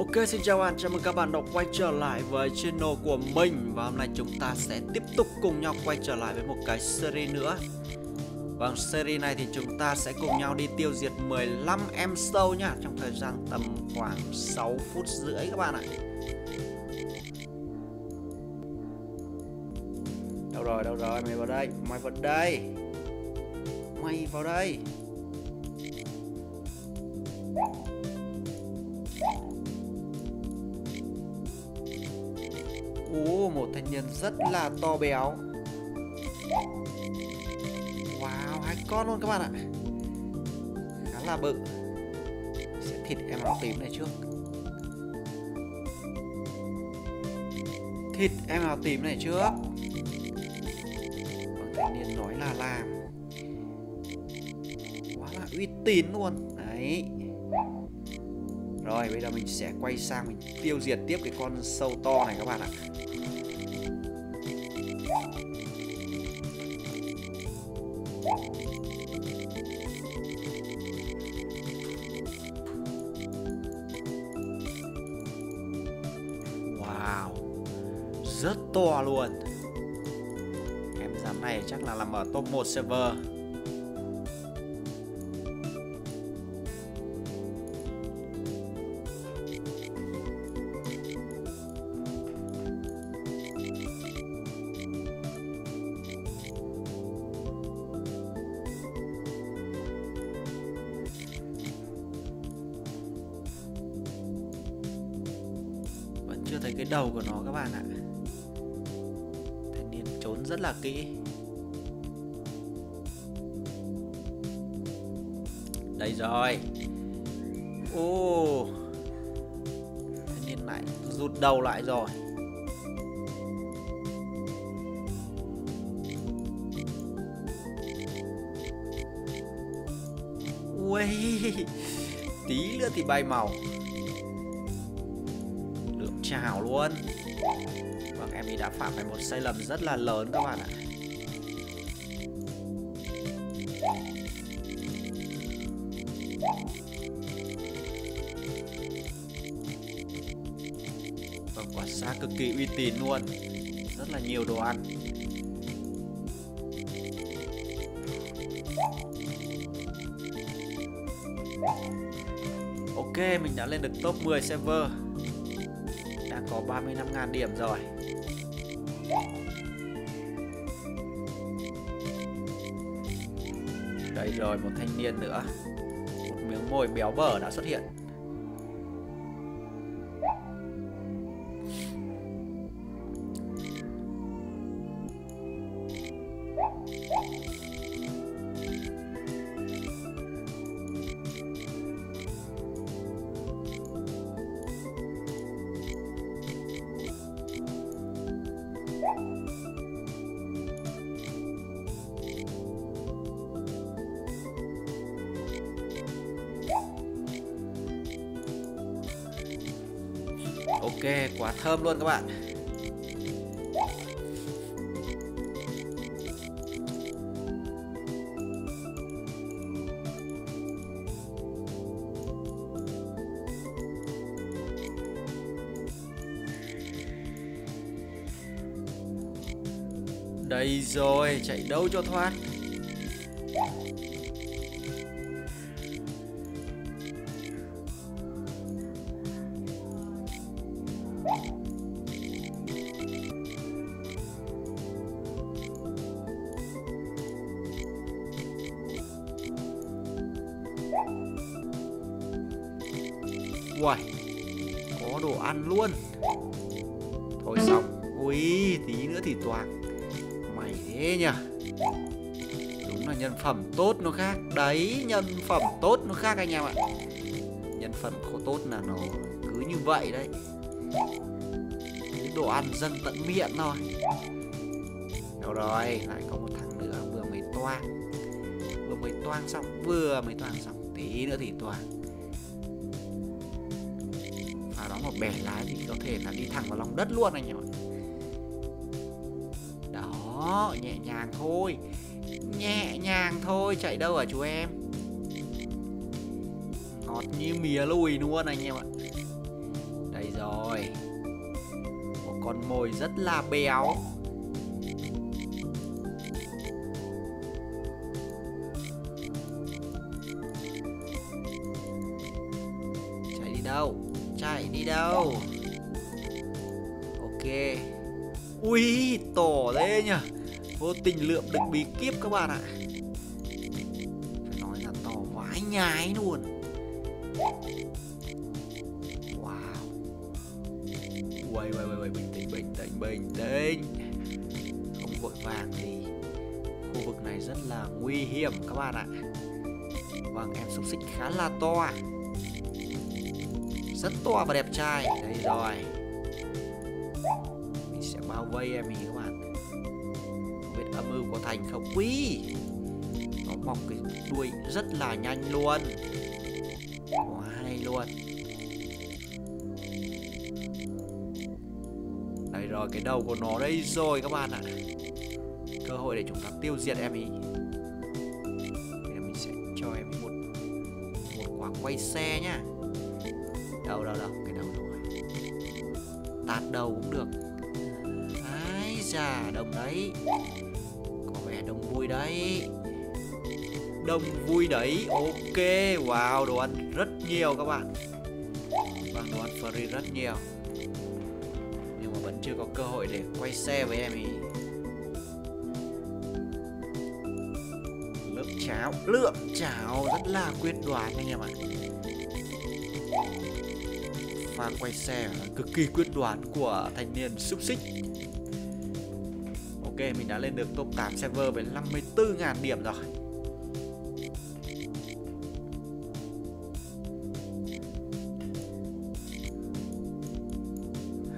Ok, xin chào bạn, chào mừng các bạn đã quay trở lại với channel của mình. Và hôm nay chúng ta sẽ tiếp tục cùng nhau quay trở lại với một cái series nữa. Vâng, series này thì chúng ta sẽ cùng nhau đi tiêu diệt 15 em sâu nhá, trong thời gian tầm khoảng 6 phút rưỡi các bạn ạ. Đâu rồi, mày vào đây, mày vào đây. Một thanh niên rất là to béo. Wow, 2 con luôn các bạn ạ. Khá là bự. Sẽ thịt em áo tím này trước. Còn thanh niên nói là làm. Quá là uy tín luôn. Đấy. Rồi bây giờ mình sẽ quay sang mình tiêu diệt tiếp cái con sâu to này các bạn ạ. Wow, rất to luôn. Em rắn này chắc là nằm ở top 1 server. Chưa thấy cái đầu của nó các bạn ạ. Thanh niên trốn rất là kỹ. Đây rồi. Ô, thanh niên lại rụt đầu lại rồi. Ui, tí nữa thì bay màu chào luôn. Vâng, em ấy đã phạm phải một sai lầm rất là lớn các bạn ạ. Vâng, quả xác cực kỳ uy tín luôn. Rất là nhiều đồ ăn. Ok, mình đã lên được top 10 server. Đã có 35.000 điểm rồi. Đây rồi, một thanh niên nữa. Một miếng mồi béo bở đã xuất hiện. Ok, quá thơm luôn các bạn. Đây rồi, chạy đâu cho thoát. Uầy, có đồ ăn luôn. Thôi xong. Ui, tí nữa thì toang. Mày thế nhỉ. Đúng là nhân phẩm tốt nó khác. Đấy, nhân phẩm tốt nó khác anh em ạ. Nhân phẩm không tốt là nó cứ như vậy đấy. Đồ ăn dâng tận miệng thôi. Đâu rồi, lại có một thằng nữa. Vừa mới toang xong. Tí nữa thì toang. Một bẻ lái thì có thể là đi thẳng vào lòng đất luôn anh em ạ. Đó, nhẹ nhàng thôi, chạy đâu hả chú em. Ngọt như mía lùi luôn anh em ạ. Đây rồi. Một con mồi rất là béo. Chạy đi đâu? Chạy đi đâu? Ok. Ui, tổ thế nhờ. Vô tình lượm được bí kíp các bạn ạ. Phải nói là to vãi nhái luôn. Wow. Uầy, bình tĩnh. Không vội vàng gì. Khu vực này rất là nguy hiểm các bạn ạ. Vâng, em xúc xích khá là to. Rất to và đẹp trai. Đây rồi. Mình sẽ bao vây em ý các bạn. Âm mưu của Thành không quý. Nó mọc cái đuôi rất là nhanh luôn. Quá hay luôn. Đây rồi, cái đầu của nó đây rồi các bạn ạ. Cơ hội để chúng ta tiêu diệt em ý. Mình sẽ cho em ý một quả quay xe nhá. Đâu, cái đầu rồi. Tạt đầu cũng được. Ái da, đồng đấy. Đồng vui đấy. Đồng vui đấy. Ok. Wow, đồ ăn rất nhiều các bạn. Và đồ ăn free rất nhiều. Nhưng mà vẫn chưa có cơ hội để quay xe với em ý. Lượng cháo rất là quyết đoán anh em ạ. Pha quay xe cực kỳ quyết đoán của thanh niên xúc xích. Ok, mình đã lên được top 8 server với 54.000 điểm rồi.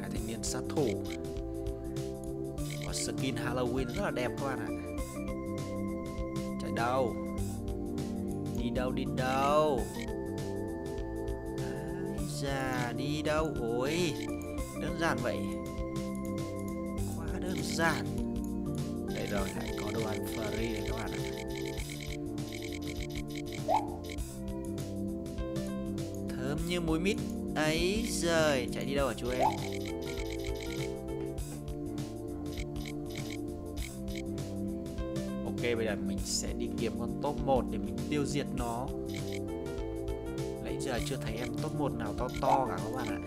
Hai thanh niên sát thủ. Và skin Halloween rất là đẹp các bạn ạ. Chạy đâu? Đi đâu? Dạ, đi đâu? Ôi, đơn giản vậy. Quá đơn giản. Rồi lại có đồ ăn free này các bạn ạ. Thơm như muối mít. Ấy giời, chạy đi đâu hả chú em? Ok, bây giờ mình sẽ đi kiếm con top 1 để mình tiêu diệt nó. Nãy giờ chưa thấy em top 1 nào to cả các bạn ạ.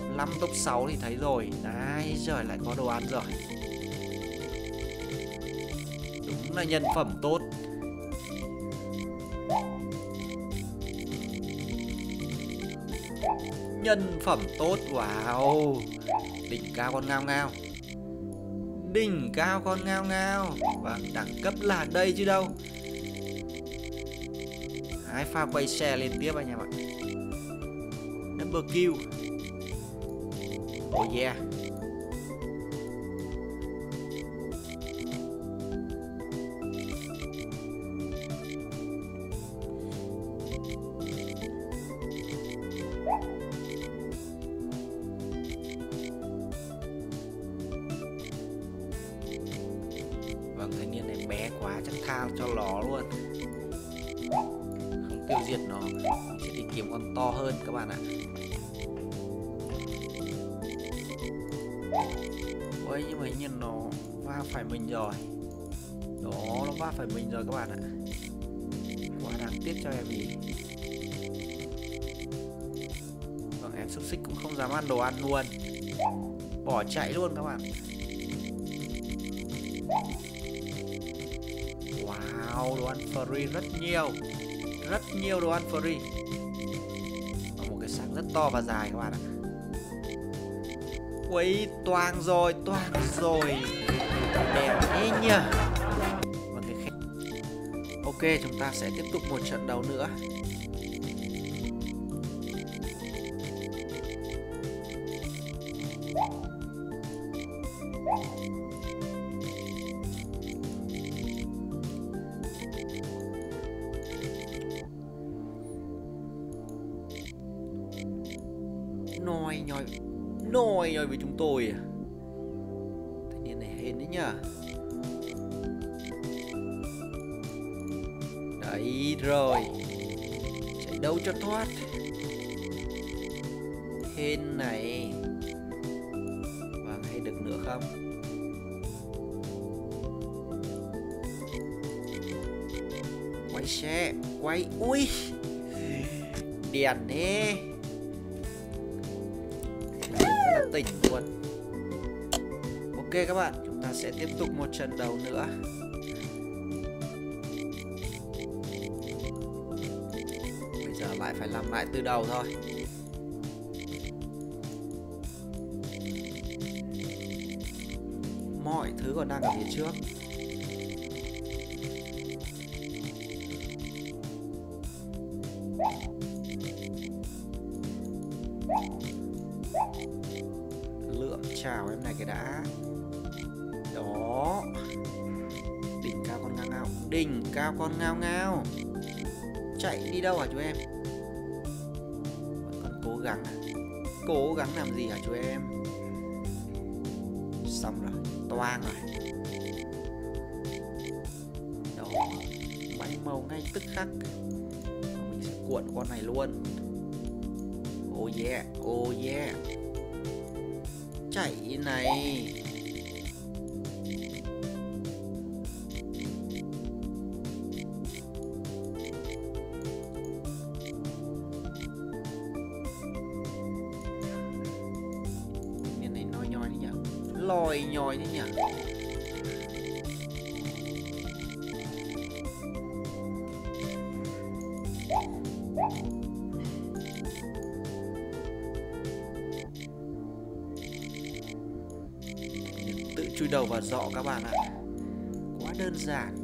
Top 5, top 6 thì thấy rồi. Đấy giời, lại có đồ ăn rồi. Là nhân phẩm tốt. Nhân phẩm tốt. Wow. Đỉnh cao con ngao ngao. Và đẳng cấp là đây chứ đâu. Hai pha quay xe liên tiếp anh em ạ. Double kill. Oh yeah. Thanh niên này bé quá, chắc tha cho nó luôn. Không tiêu diệt nó, sẽ đi kiếm con to hơn các bạn ạ. Ôi, nhưng mà hình như nó va phải mình rồi. Đó, nó va phải mình rồi các bạn ạ. Quá đáng tiếc cho em ý. Vâng, em xúc xích cũng không dám ăn đồ ăn luôn. Bỏ chạy luôn các bạn. Wow, đồ ăn free rất nhiều đồ ăn free. Và một cái xác rất to và dài các bạn ạ. Quấy, toang rồi, đẹp thế nhờ. Ok, chúng ta sẽ tiếp tục một trận đấu nữa. Nói với chúng tôi. Thanh niên này hên đấy nhá. Đấy rồi. Chạy đâu cho thoát. hên này. Vàng hay đực nữa không? Quay xe, quay, ui đèn thế, rất là tỉnh luôn. Ok các bạn, chúng ta sẽ tiếp tục một trận đấu nữa. Bây giờ lại phải làm lại từ đầu thôi. Mọi thứ còn đang ở phía trước. Lượm chào em này cái đã. Đó. Đỉnh cao con ngao ngao. Đỉnh cao con ngao ngao. Chạy đi đâu hả chú em? Vẫn còn cố gắng à? Cố gắng làm gì hả chú em? Xong rồi, toang rồi. Đó. Bánh màu ngay tức khắc. Mình sẽ cuộn con này luôn. Oh yeah, oh yeah. Chạy này. Miền này nói nhoi thế nhỉ? Lòi nhoi thế nhỉ? Chui đầu vào giọ các bạn ạ. Quá đơn giản.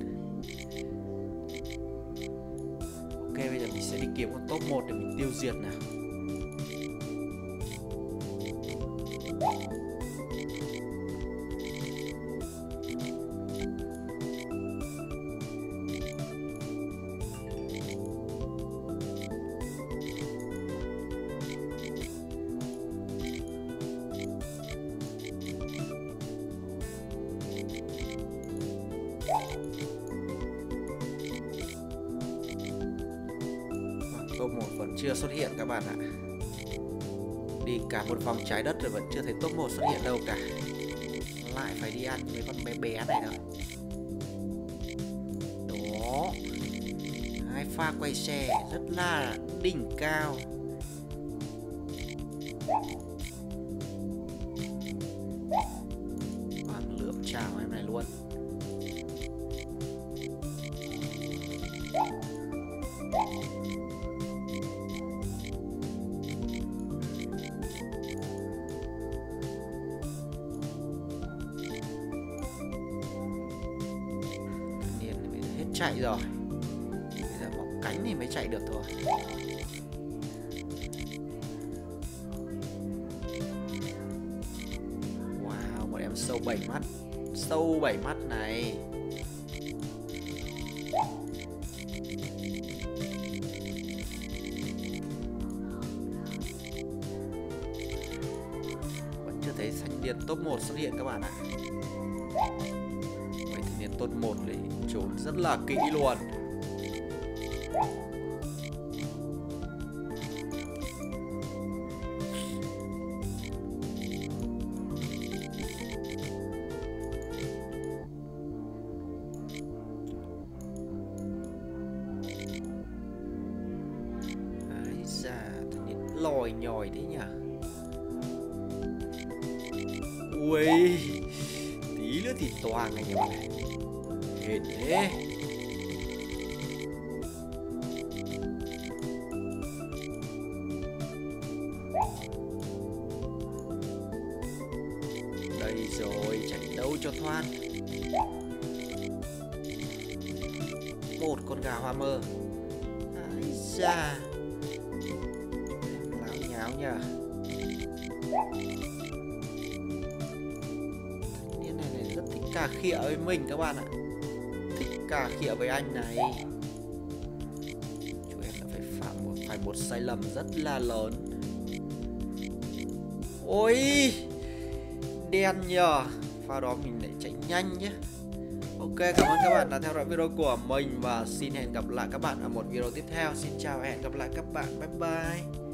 Ok, bây giờ mình sẽ đi kiếm con top 1 để mình tiêu diệt nào. Top 1 vẫn chưa xuất hiện các bạn ạ. Đi cả một vòng trái đất rồi vẫn chưa thấy top 1 xuất hiện đâu cả. Lại phải đi ăn với con bé bé này nữa. Đó. Hai pha quay xe rất là đỉnh cao. Ăn lượm chào em này luôn. Chạy rồi. Bây giờ bỏ cánh thì mới chạy được thôi. Wow, một em sâu 7 mắt. Sâu 7 mắt này. Vẫn chưa thấy thanh niên top 1 xuất hiện các bạn ạ. Top 1 để trốn rất là kỹ luôn. Ái da, lòi nhòi thế nhỉ. Ui, tí nữa thì toàn này nhỉ bạn này. Hên thế. Đây rồi, chạy đâu cho thoát. Một con gà hoa mơ. Ái da. Láo nháo nhờ. Cái này này rất thích cà khịa với mình các bạn ạ. Cà khịa với anh này. Chú em đã phải một sai lầm rất là lớn. Ôi, đen nhờ. Pha đó mình lại chạy nhanh nhé. Ok, cảm ơn các bạn đã theo dõi video của mình. Và xin hẹn gặp lại các bạn ở một video tiếp theo. Xin chào và hẹn gặp lại các bạn. Bye bye.